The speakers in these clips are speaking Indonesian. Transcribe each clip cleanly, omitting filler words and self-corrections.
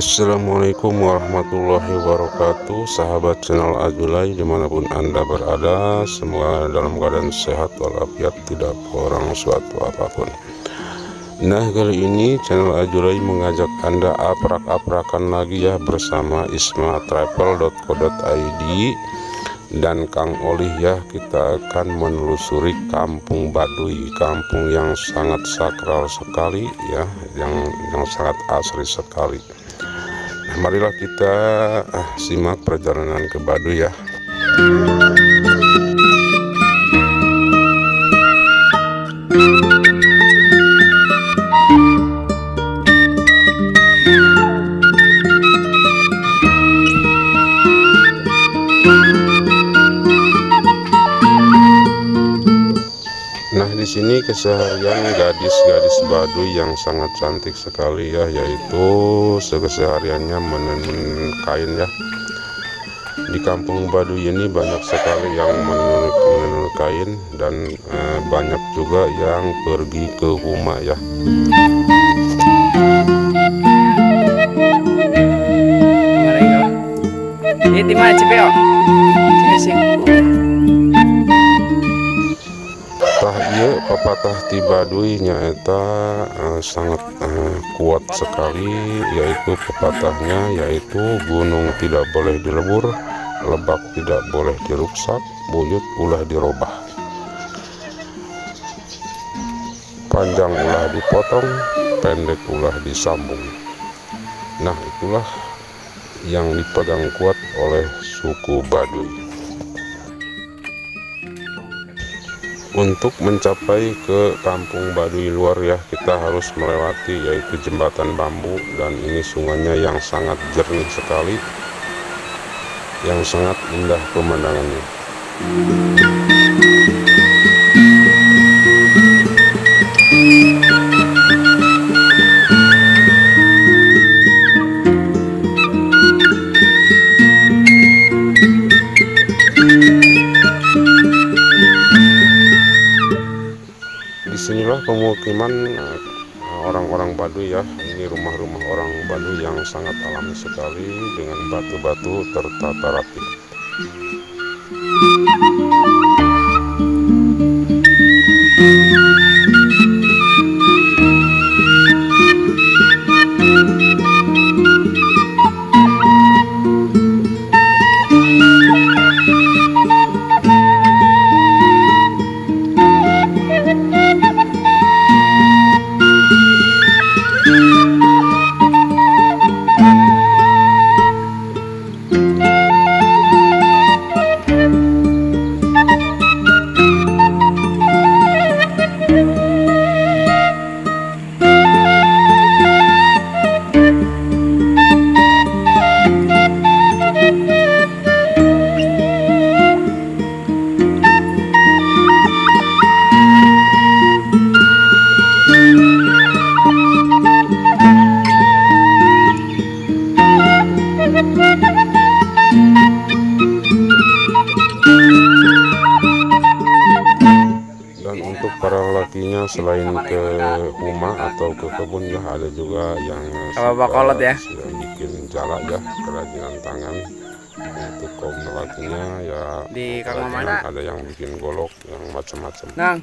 Assalamualaikum warahmatullahi wabarakatuh, sahabat channel Ajulay dimanapun Anda berada, semoga dalam keadaan sehat walafiat, tidak kurang suatu apapun. Nah, kali ini channel Ajulay mengajak Anda aprak-aprakan lagi ya bersama Isma Travel.co.id dan Kang Olih ya. Kita akan menelusuri kampung Baduy, kampung yang sangat sakral sekali ya, yang sangat asri sekali. Marilah kita simak perjalanan ke Baduy ya. Nah, di sini keseharian gadis-gadis Baduy yang sangat cantik sekali ya, yaitu kesehariannya menenun kain ya. Di kampung Baduy ini banyak sekali yang menenun kain dan banyak juga yang pergi ke Huma ya. Ini di mana Cipeo? Pepatah ti Baduy nyaeta sangat kuat sekali, yaitu pepatahnya yaitu gunung tidak boleh dilebur, lebak tidak boleh diruksak, buyut ulah dirobah, panjang ulah dipotong, pendek ulah disambung. Nah, itulah yang dipegang kuat oleh suku Baduy. Untuk mencapai ke kampung Baduy luar ya, kita harus melewati yaitu jembatan bambu, dan ini sungainya yang sangat jernih sekali, yang sangat indah pemandangannya. Disinilah pemukiman orang-orang Baduy ya. Ini rumah-rumah orang Baduy yang sangat alami sekali, dengan batu-batu tertata rapi. Selain ke rumah atau ke kebun ya, ada juga yang suka ya, bikin jalak ya, kerajinan tangan. Untuk kaum lelakinya ya, di ada yang bikin golok, yang macam-macam. Nah,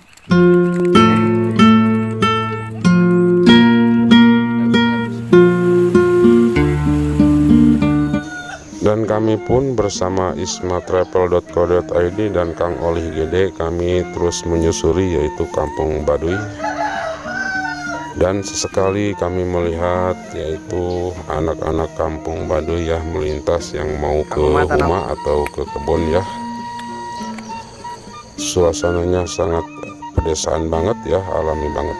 dan kami pun bersama Isma Travel.co.id dan Kang Olih Gede, kami terus menyusuri yaitu kampung Baduy. Dan sesekali kami melihat yaitu anak-anak kampung Baduy ya melintas yang mau ke rumah atau ke kebun ya. Suasananya sangat pedesaan banget ya, alami banget.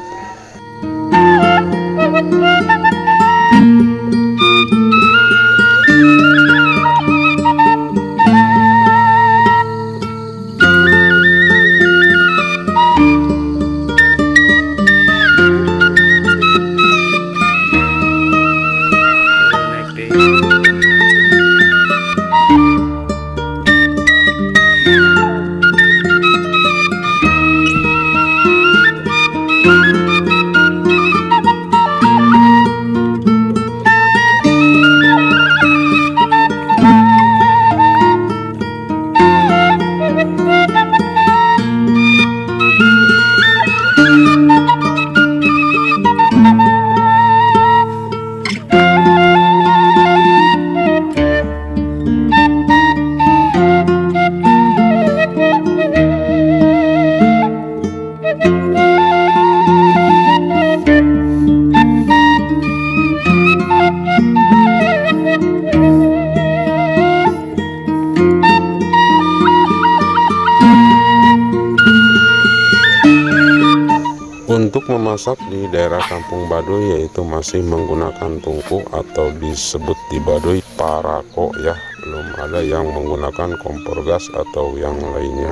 Untuk memasak di daerah kampung Baduy yaitu masih menggunakan tungku atau disebut di Baduy parako ya, belum ada yang menggunakan kompor gas atau yang lainnya.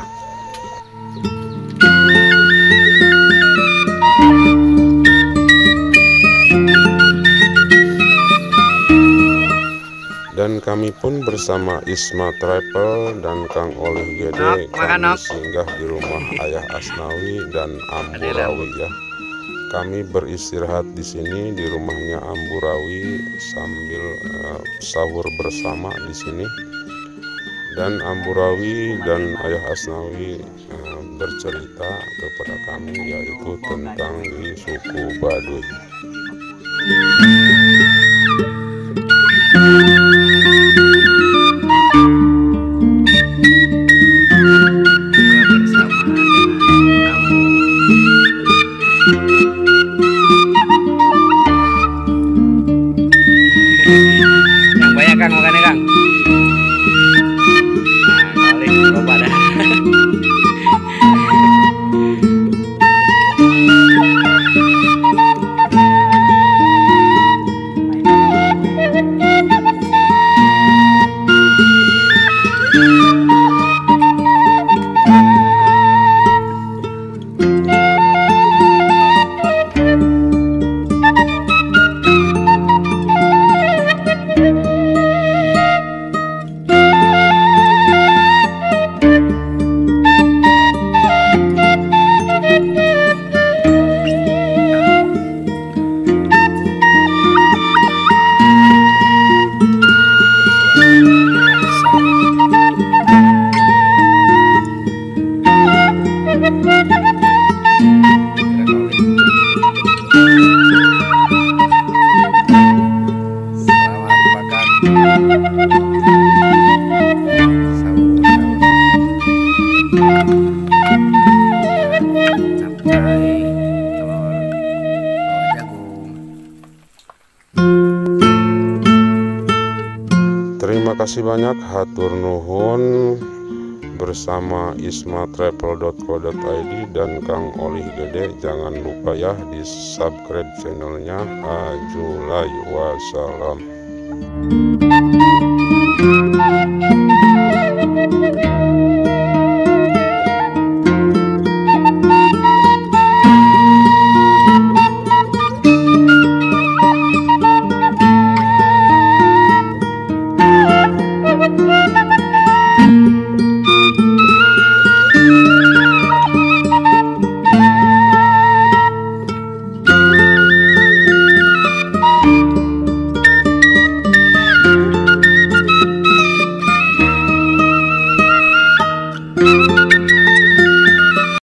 Dan kami pun bersama Isma Travel dan Kang Olih Gede kami singgah di rumah Ayah Asnawi dan Amurawih ya. Kami beristirahat di sini di rumahnya Amurawih sambil sahur bersama di sini. Dan Amurawih dan Ayah Asnawi bercerita kepada kami yaitu tentang di suku Baduy. Terima kasih banyak, hatur nuhun, bersama ismatravel.co.id dan Kang Olih Gede. Jangan lupa ya di subscribe channelnya Ajulay. Wassalam.